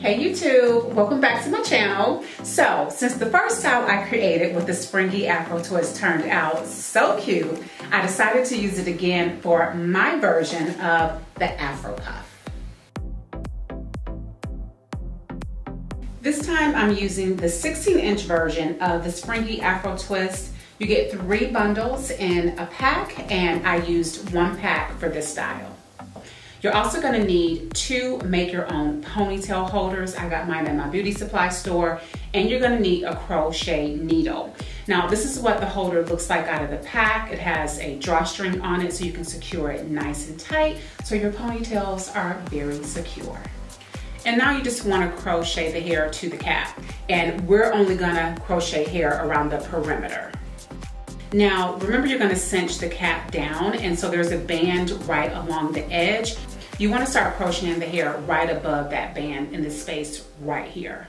Hey YouTube, welcome back to my channel. So since the first style I created with the Springy Afro Twist turned out so cute, I decided to use it again for my version of the Afro Puff. This time I'm using the 16-inch version of the Springy Afro Twist. You get 3 bundles in a pack and I used 1 pack for this style. You're also gonna need 2 make your own ponytail holders. I got mine at my beauty supply store. And you're gonna need a crochet needle. Now this is what the holder looks like out of the pack. It has a drawstring on it so you can secure it nice and tight so your ponytails are very secure. And now you just wanna crochet the hair to the cap. And we're only gonna crochet hair around the perimeter. Now, remember you're gonna cinch the cap down, and so there's a band right along the edge. You wanna start crocheting the hair right above that band in this space right here.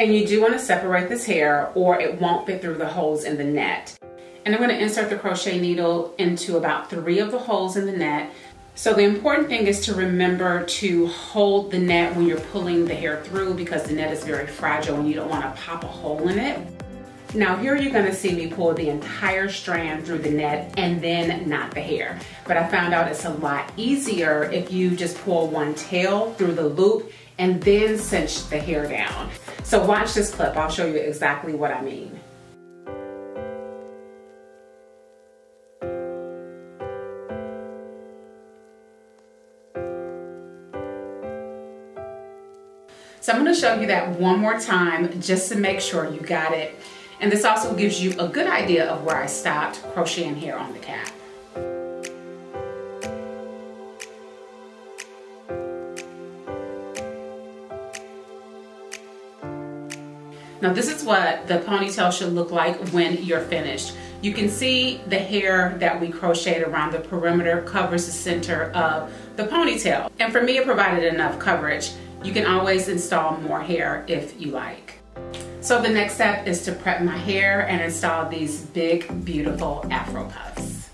And you do wanna separate this hair or it won't fit through the holes in the net. And I'm gonna insert the crochet needle into about 3 of the holes in the net. So the important thing is to remember to hold the net when you're pulling the hair through because the net is very fragile and you don't wanna pop a hole in it. Now here you're gonna see me pull the entire strand through the net and then knot the hair. But I found out it's a lot easier if you just pull one tail through the loop and then cinch the hair down. So watch this clip, I'll show you exactly what I mean. So I'm gonna show you that one more time just to make sure you got it. And this also gives you a good idea of where I stopped crocheting hair on the cap. Now this is what the ponytail should look like when you're finished. You can see the hair that we crocheted around the perimeter covers the center of the ponytail. And for me, it provided enough coverage. You can always install more hair if you like. So the next step is to prep my hair and install these big, beautiful Afro puffs.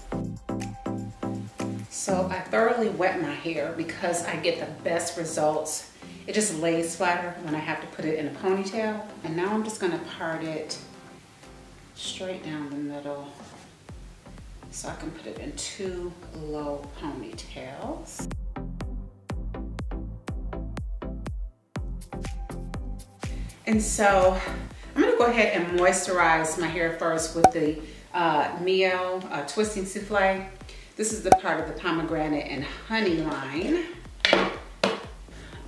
So I thoroughly wet my hair because I get the best results. It just lays flatter when I have to put it in a ponytail. And now I'm just gonna part it straight down the middle so I can put it in 2 low ponytails. And so I'm gonna go ahead and moisturize my hair first with the Miel Twisting Souffle. This is the part of the pomegranate and honey line.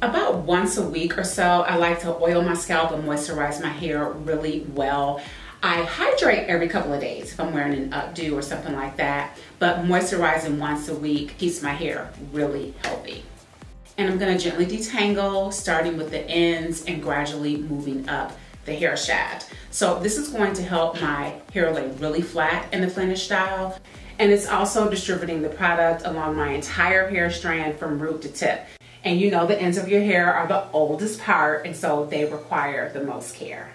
About once a week or so, I like to oil my scalp and moisturize my hair really well. I hydrate every couple of days if I'm wearing an updo or something like that, but moisturizing once a week keeps my hair really healthy. And I'm gonna gently detangle, starting with the ends and gradually moving up the hair shaft. So this is going to help my hair lay really flat in the finished style. And it's also distributing the product along my entire hair strand from root to tip. And you know the ends of your hair are the oldest part and so they require the most care.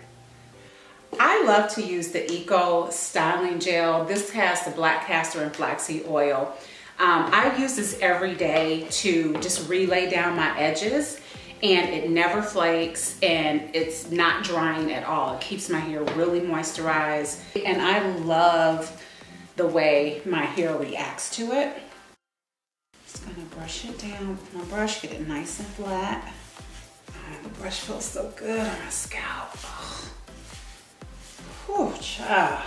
I love to use the Eco Styling Gel. This has the black castor and flaxseed oil. I use this every day to just relay down my edges and it never flakes and it's not drying at all. It keeps my hair really moisturized and I love the way my hair reacts to it. Just gonna brush it down with my brush, get it nice and flat. Oh, the brush feels so good on my scalp. Oh. Whew, child.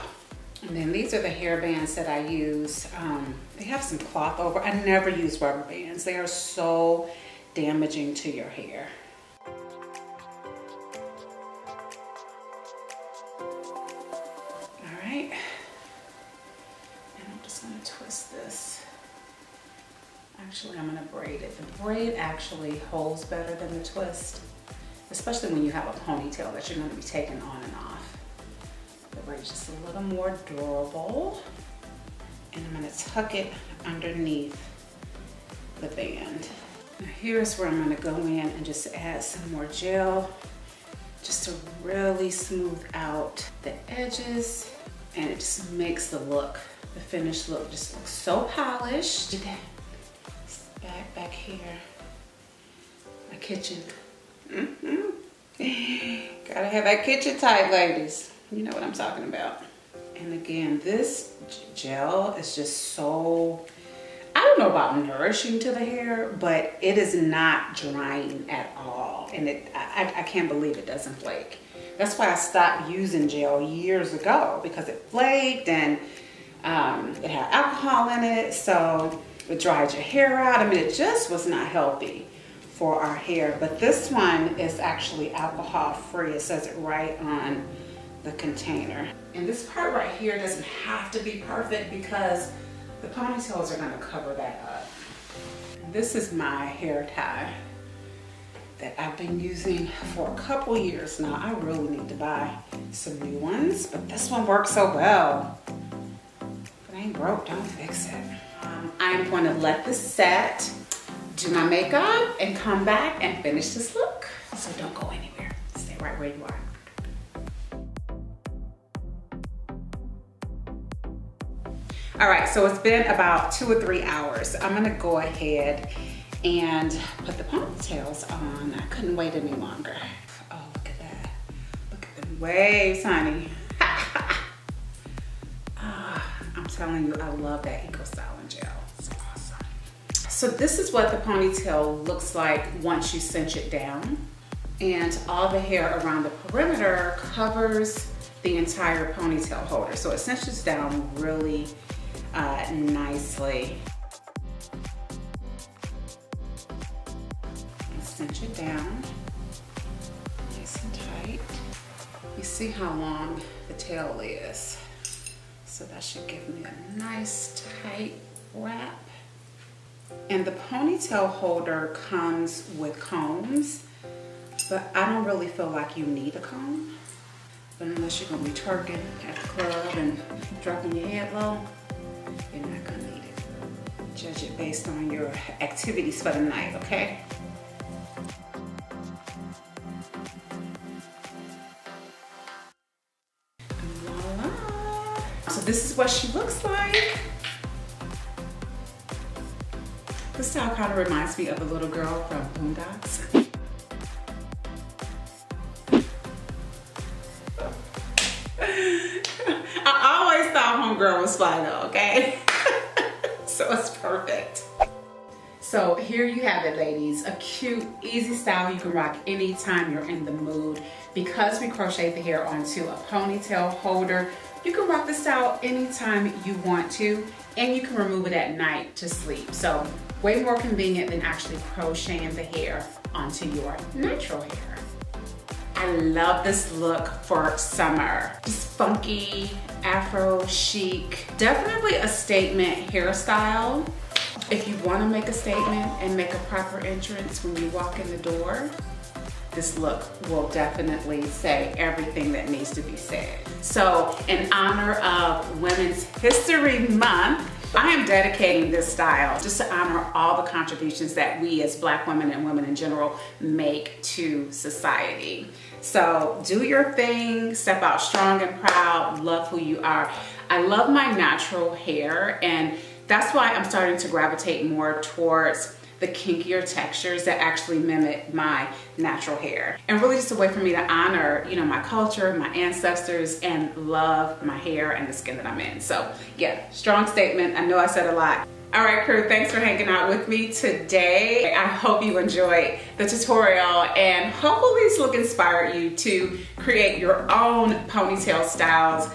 And then these are the hair bands that I use. They have some cloth over. I never use rubber bands. They are so damaging to your hair. All right. And I'm just gonna twist this. Actually, I'm gonna braid it. The braid actually holds better than the twist, especially when you have a ponytail that you're gonna be taking on and off. Just a little more durable, and I'm going to tuck it underneath the band. Now here's where I'm going to go in and just add some more gel just to really smooth out the edges, and it just makes the look, the finished look, just looks so polished. Back here, my kitchen Gotta have that kitchen type, ladies. You know what I'm talking about. And again, this gel is just so, I don't know about nourishing to the hair, but it is not drying at all. And it, I can't believe it doesn't flake. That's why I stopped using gel years ago, because it flaked and it had alcohol in it. So it dried your hair out. I mean, it just was not healthy for our hair. But this one is actually alcohol free. It says it right on the container. And this part right here doesn't have to be perfect because the ponytails are gonna cover that up. And this is my hair tie that I've been using for a couple years now. I really need to buy some new ones, but this one works so well. If it ain't broke, don't fix it. I'm gonna let this set, do my makeup, and come back and finish this look. So don't go anywhere, stay right where you are. All right, so it's been about 2 or 3 hours. I'm gonna go ahead and put the ponytails on. I couldn't wait any longer. Oh, look at that. Look at the waves, honey. I'm telling you, I love that Eco Styling Gel. It's awesome. So this is what the ponytail looks like once you cinch it down. And all the hair around the perimeter covers the entire ponytail holder. So it cinches down really nicely. Cinch it down, nice and tight. You see how long the tail is. So that should give me a nice tight wrap. And the ponytail holder comes with combs, but I don't really feel like you need a comb. But unless you're gonna be twerking at the club and dropping your head low, you're not gonna need it. Judge it based on your activities for the night, okay? Voila. So this is what she looks like. This style kind of reminds me of a little girl from Boondocks. Girl was fly though, okay? So it's perfect. So here you have it, ladies. A cute, easy style you can rock anytime you're in the mood. Because we crochet the hair onto a ponytail holder, you can rock this style anytime you want to, and you can remove it at night to sleep. So way more convenient than actually crocheting the hair onto your natural hair. I love this look for summer. Just funky, afro chic. Definitely a statement hairstyle. If you want to make a statement and make a proper entrance when you walk in the door, this look will definitely say everything that needs to be said. So in honor of Women's History Month, I am dedicating this style just to honor all the contributions that we as Black women and women in general make to society. So do your thing, step out strong and proud, love who you are. I love my natural hair, and that's why I'm starting to gravitate more towards the kinkier textures that actually mimic my natural hair. And really just a way for me to honor, you know, my culture, my ancestors, and love my hair and the skin that I'm in. So yeah, strong statement. I know I said a lot. All right, crew, thanks for hanging out with me today. I hope you enjoyed the tutorial, and hopefully this look inspired you to create your own ponytail styles.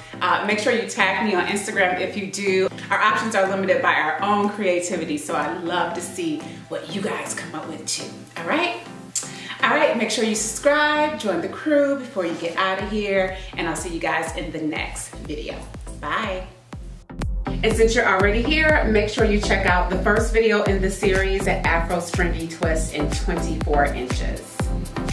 Make sure you tag me on Instagram if you do. Our options are limited by our own creativity, so I'd love to see what you guys come up with too, all right? All right, make sure you subscribe, join the crew before you get out of here, and I'll see you guys in the next video. Bye. And since you're already here, make sure you check out the first video in the series at Afro Springy Twist in 24 inches.